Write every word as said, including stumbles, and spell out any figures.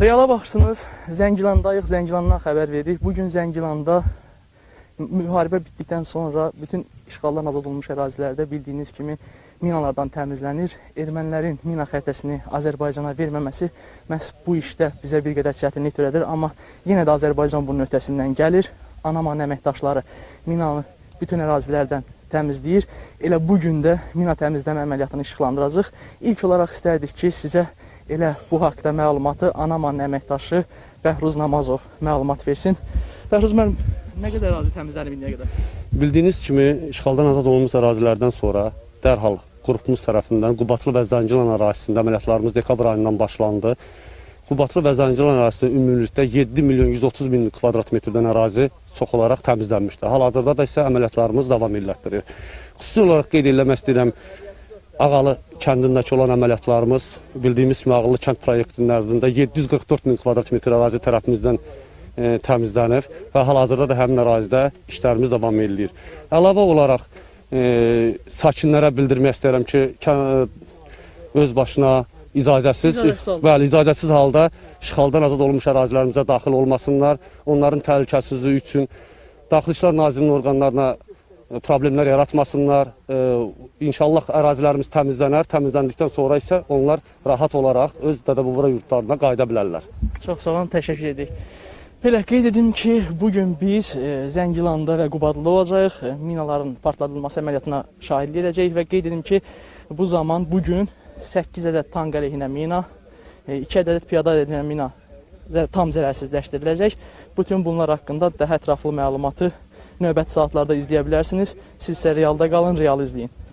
Reala baxırsınız, Zəngilandayıq, Zəngilandan xəbər veririk. Bugün Zəngilanda müharibə bitdikdən sonra bütün işğaldan azad olmuş ərazilərdə bildiyiniz kimi minalardan təmizlənir. Ermənilərin mina xəritəsini Azərbaycana verməməsi məhz bu işdə bizə bir qədər çətinlik törədir. Amma yenə də Azərbaycan bunun ötəsindən gəlir. ANAMA'nın əməkdaşları minanı bütün ərazilərdən təmizləyir. Elə bugün də mina təmizləmə əməliyyatını işıqlandıracaq. İlk olaraq istərdik ki, sizə elə bu haqda məlumatı ANAMA'nın əməkdaşı Bəhruz Namazov məlumat versin. Bəhruz müəllim, nə qədər ərazi təmizlənib indiyə qədər? Bildiyiniz kimi, işğaldan azad olunmuş ərazilərdən sonra dərhal qrupumuz tərəfindən Qubadlı və Zəngilan ərazisində əməliyyatlarımız dekabr ayından başlandı. Qubadlı və Zəngilan ərazisində ümumilikdə yeddi milyon yüz otuz min kvadrat metrdən ərazi çox olaraq təmizlənmişdir. Hal-hazırda da isə əməliyyatlarımız davam elətdirir. Xüsusi olaraq qeyd eləmək istəyirəm, Ağalı kəndindəki olan əməliyyatlarımız, bildiyimiz kimi Ağalı kənd proyektinin ərzində yeddi yüz qırx dörd min kvadrat metr ərazi tərəfimizdən e, təmizlənir və hal-hazırda da həmin ərazidə işlərimiz davam eləyir. Əlavə olaraq e, sakinlərə bildirmək istəyirəm ki, öz başına icazəsiz, bəli, icazəsiz halda işğaldan azad olunmuş ərazilərimizə daxil olmasınlar, onların təhlükəsizliyi üçün Daxili İşlər Nazirinin orqanlarına problemlər yaratmasınlar. İnşallah ərazilərimiz təmizlənər, təmizləndikdən sonra isə onlar rahat olaraq öz dədə-baba yurtlarına qayıda bilərlər. Çox sağ olun, təşəkkür edirik. Belə qeyd edim ki, bugün biz Zəngilanda və Qubadlıda olacağıq, minaların partladılması əməliyyatına şahidlik edəcəyik və qeyd edim ki, bu zaman bugün səkkiz ədəd tank əleyhinə mina, iki ədəd piyada əleyhinə mina tam zərərsizləşdiriləcək. Bütün bunlar haqqında daha ətraflı məlumatı növbəti saatlarda izləyə bilərsiniz. Siz isə realda qalın, real izləyin.